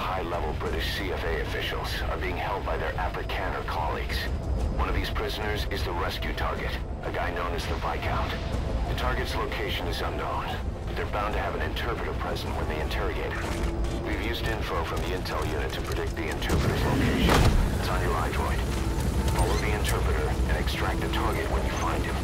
high-level British CFA officials are being held by their Afrikaner colleagues. One of these prisoners is the rescue target, a guy known as the Viscount. The target's location is unknown, but they're bound to have an interpreter present when they interrogate him. We've used info from the intel unit to predict the interpreter's location. It's on your iDroid. Follow the interpreter and extract the target when you find him.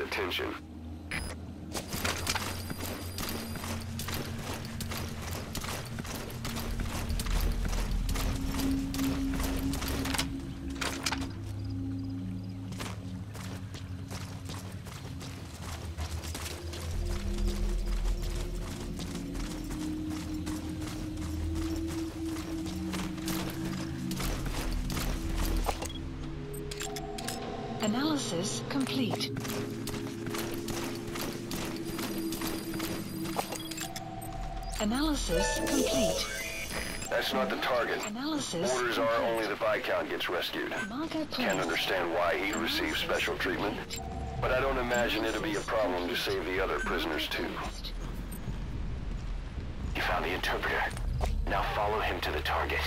Attention. Analysis complete. Analysis complete. That's not the target. Analysis orders complete. Are only the Viscount gets rescued. Can't understand why he receives special treatment, but I don't imagine it'll be a problem to save the other prisoners too. You found the interpreter. Now follow him to the target.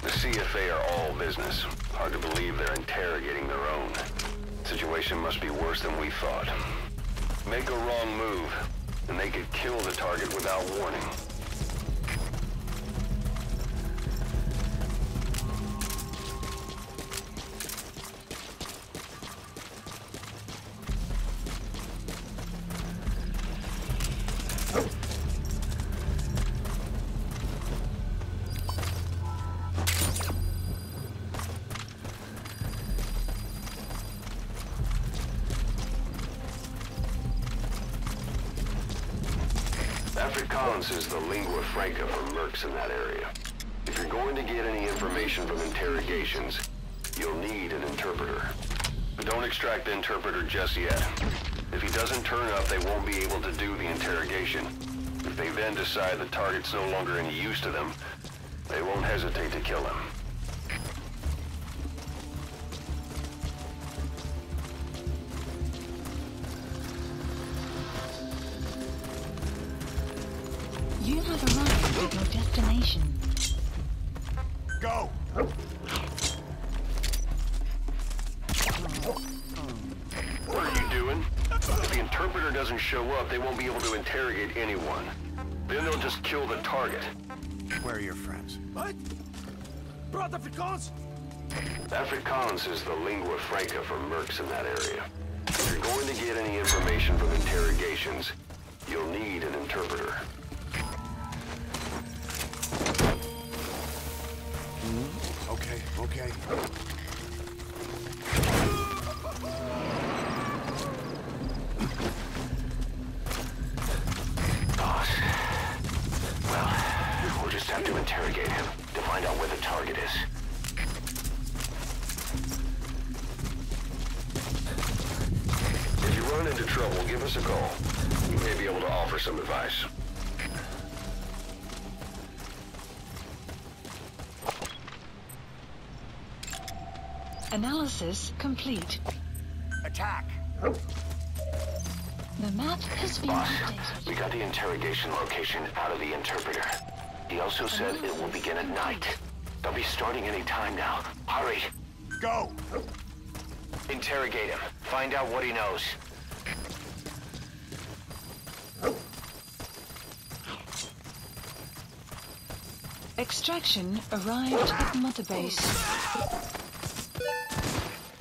The CFA are all business. Hard to believe they're interrogating their own. Situation must be worse than we thought. Make a wrong move, and they could kill the target without warning. Afrikaans is the lingua franca for mercs in that area. If you're going to get any information from interrogations, you'll need an interpreter. But don't extract the interpreter just yet. If he doesn't turn up, they won't be able to do the interrogation. If they then decide the target's no longer any use to them, they won't hesitate to kill him. You have arrived at your destination. Go! What are you doing? If the interpreter doesn't show up, they won't be able to interrogate anyone. Then they'll just kill the target. Where are your friends? What? Brought Afrikaans? Afrikaans is the lingua franca for mercs in that area. If you're going to get any information from interrogations, you'll need an interpreter. Okay. Boss. Well, we'll just have to interrogate him to find out where the target is. If you run into trouble, give us a call. We may be able to offer some advice. Analysis complete. Attack! The map has been updated. We got the interrogation location out of the interpreter. He also said it will begin at night. They'll be starting any time now. Hurry! Go! Interrogate him. Find out what he knows. Extraction arrived at Mother Base.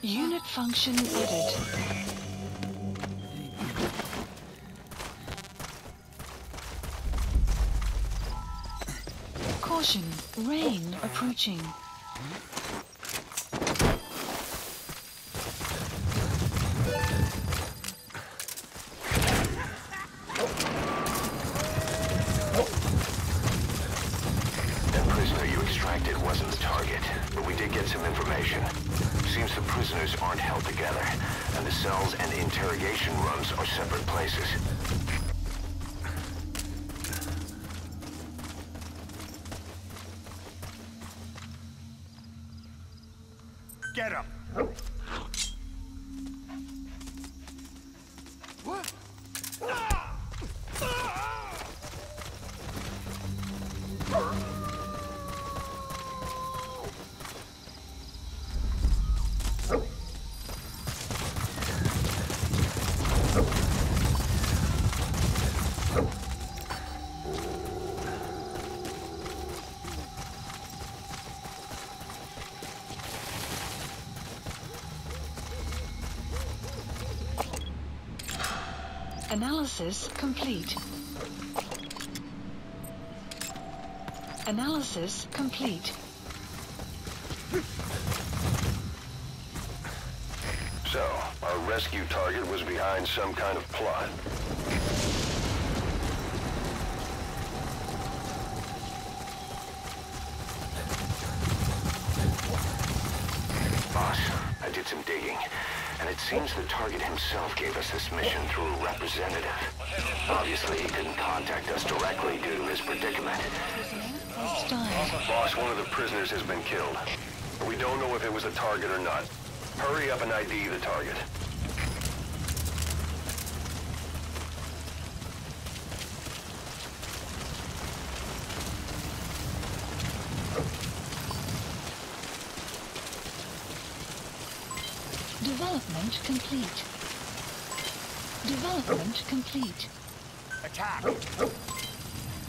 Unit function added. Caution, rain approaching. Get him! What? Analysis complete. Analysis complete. So, our rescue target was behind some kind of plot. Boss, I did some digging. And it seems the target himself gave us this mission through a representative. Obviously, he couldn't contact us directly due to his predicament. Boss, one of the prisoners has been killed. We don't know if it was a target or not. Hurry up and ID the target. Development complete. Development complete. Attack!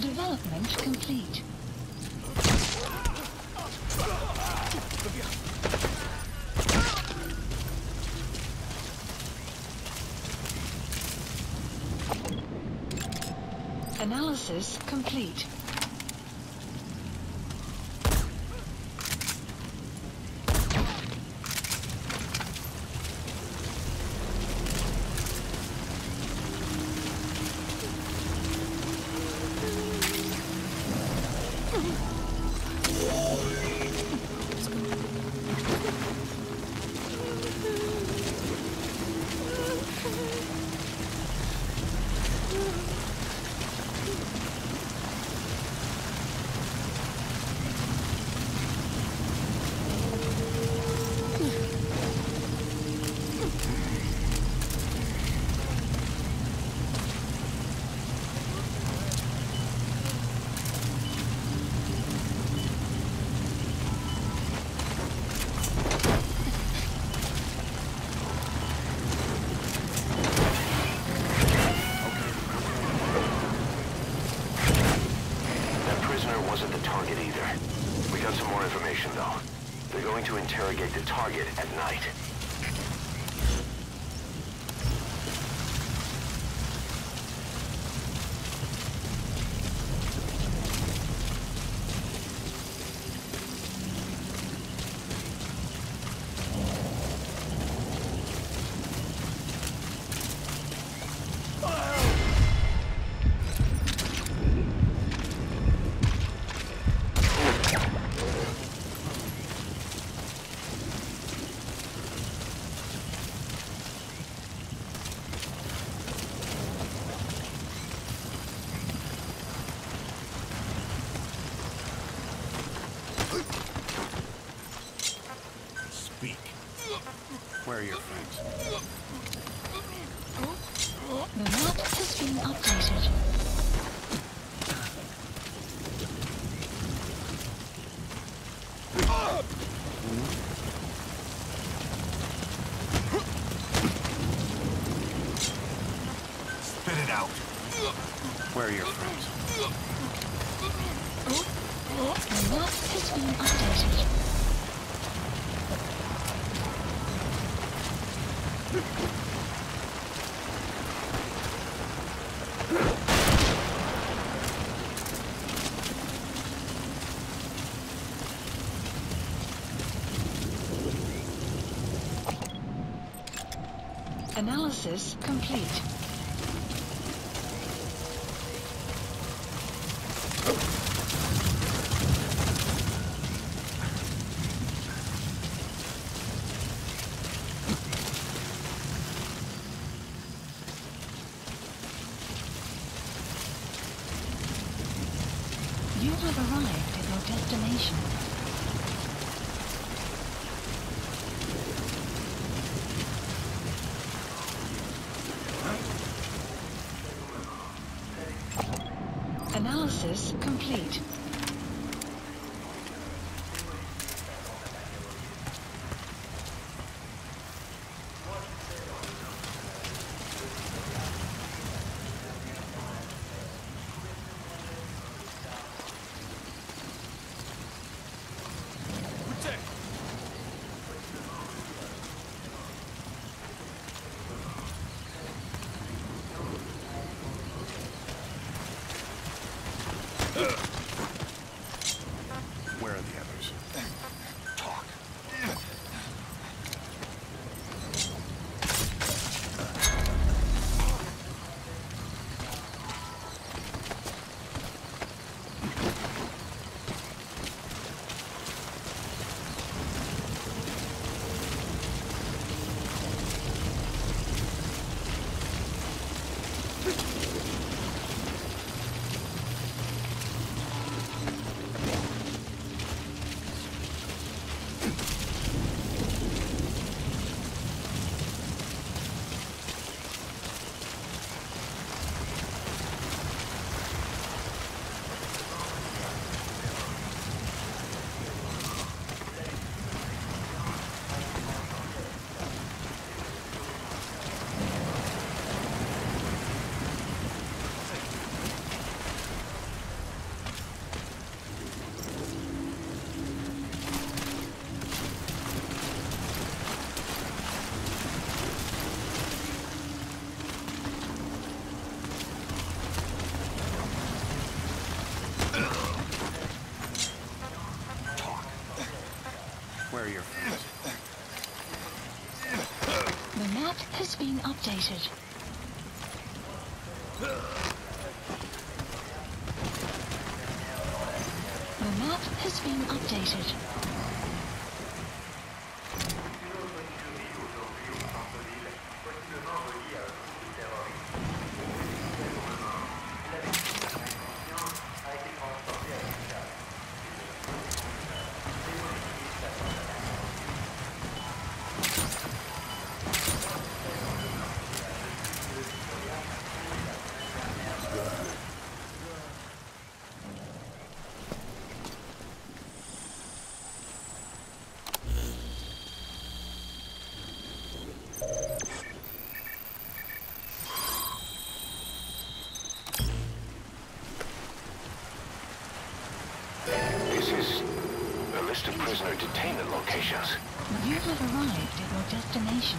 Development complete. Analysis complete. Where are your friends? The map has been updated. it out. Where are your friends? The map is being updated. Analysis complete. You have arrived at your destination. Analysis complete. The map has been updated. The map has been updated. Prisoner detainment locations. You have arrived at your destination.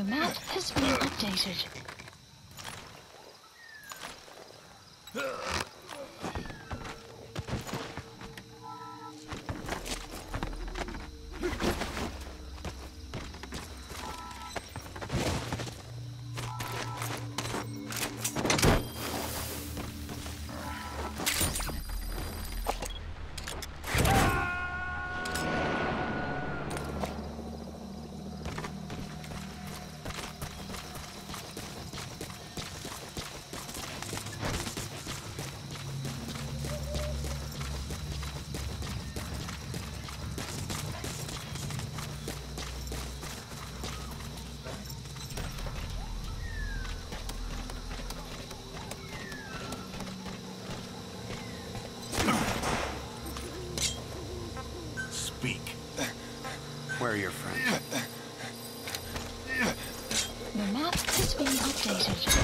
The map has been updated. Where are your friends? The map has been updated.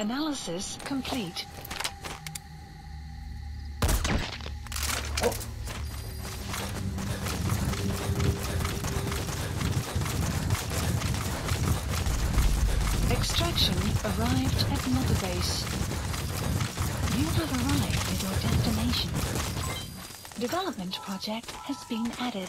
Analysis complete. Extraction arrived at mother base. You have arrived at your destination. Development project has been added.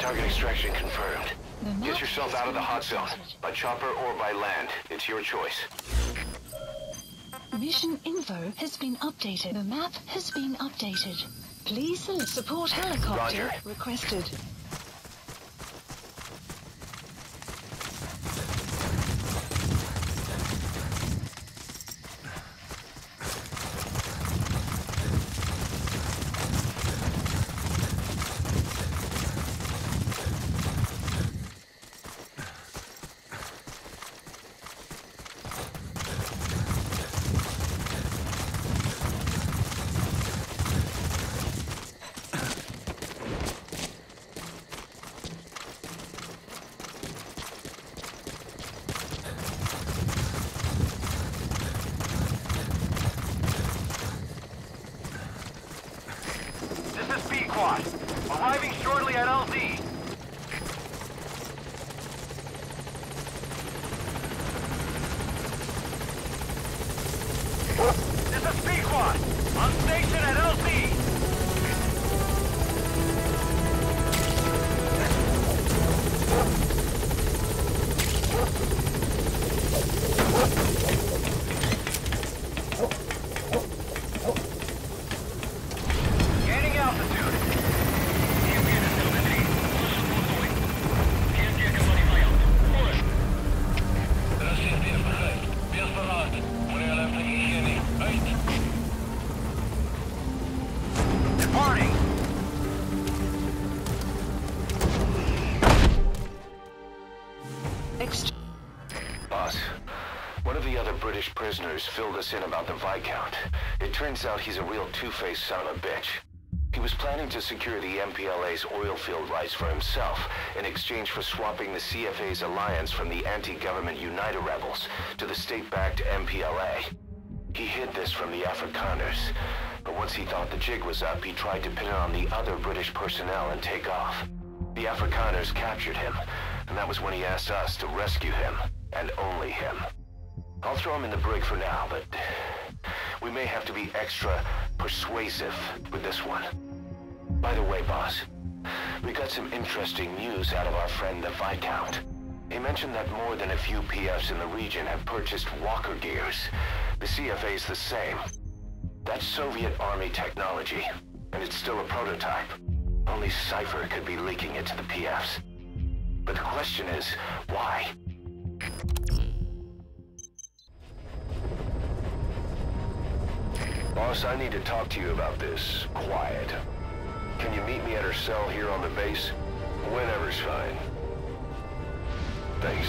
Target extraction confirmed. Get yourself out of the hot zone, by chopper or by land. It's your choice. Mission info has been updated. The map has been updated. Please select support helicopter requested. Filled us in about the Viscount. It turns out he's a real two-faced son of a bitch. He was planning to secure the MPLA's oil field rights for himself in exchange for swapping the CFA's alliance from the anti-government UNITA rebels to the state-backed MPLA. He hid this from the Afrikaners, but once he thought the jig was up, he tried to pin it on the other British personnel and take off. The Afrikaners captured him, and that was when he asked us to rescue him, and only him. I'll throw him in the brig for now, but we may have to be extra persuasive with this one. By the way, boss, we got some interesting news out of our friend the Viscount. He mentioned that more than a few PFs in the region have purchased Walker gears. The CFA's the same. That's Soviet Army technology, and it's still a prototype. Only Cipher could be leaking it to the PFs. But the question is, why? Boss, I need to talk to you about this. Quiet. Can you meet me at her cell here on the base? Whenever's fine. Thanks.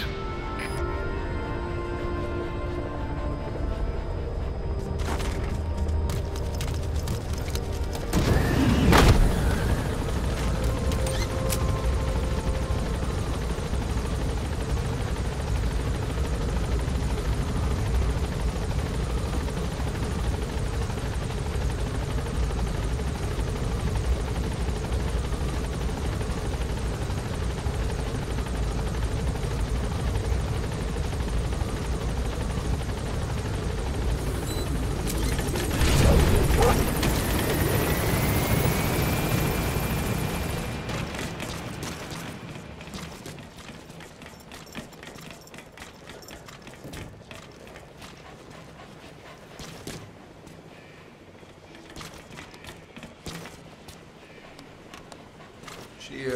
She,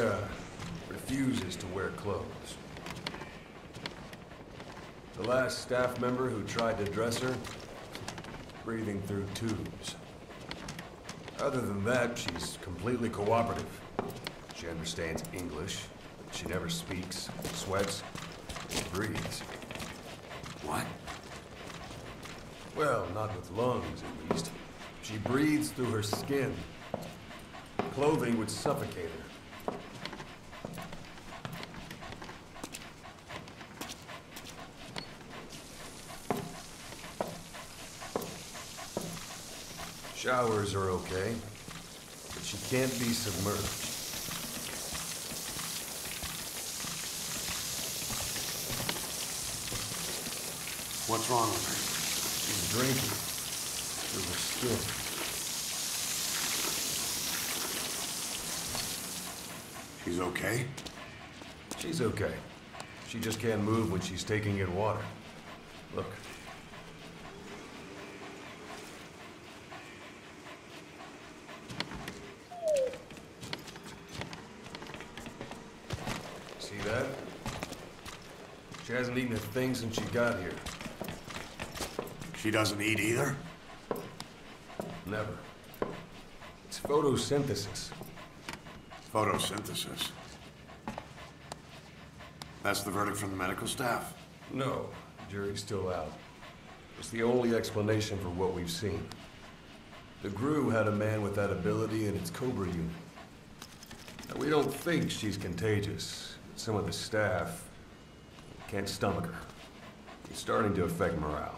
refuses to wear clothes. The last staff member who tried to dress her, breathing through tubes. Other than that, she's completely cooperative. She understands English, but she never speaks, sweats, or breathes. What? Well, not with lungs, at least. She breathes through her skin. Clothing would suffocate her. Showers are okay, but she can't be submerged. What's wrong with her? She's drinking through her skin. She's okay? She's okay. She just can't move when she's taking in water. Look. She hasn't eaten a thing since she got here. She doesn't eat either? Never. It's photosynthesis. Photosynthesis? That's the verdict from the medical staff? No, the jury's still out. It's the only explanation for what we've seen. The GRU had a man with that ability in its Cobra unit. Now, we don't think she's contagious, but some of the staff can't stomach her. It's starting to affect morale.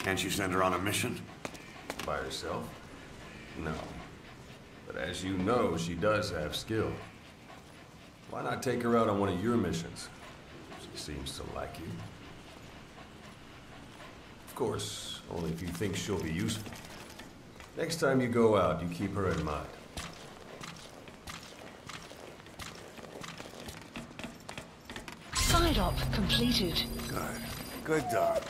Can't you send her on a mission? By herself? No. But as you know, she does have skill. Why not take her out on one of your missions? She seems to like you. Of course, only if you think she'll be useful. Next time you go out, you keep her in mind. Job completed. Good. Good job.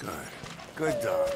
Good. Good job.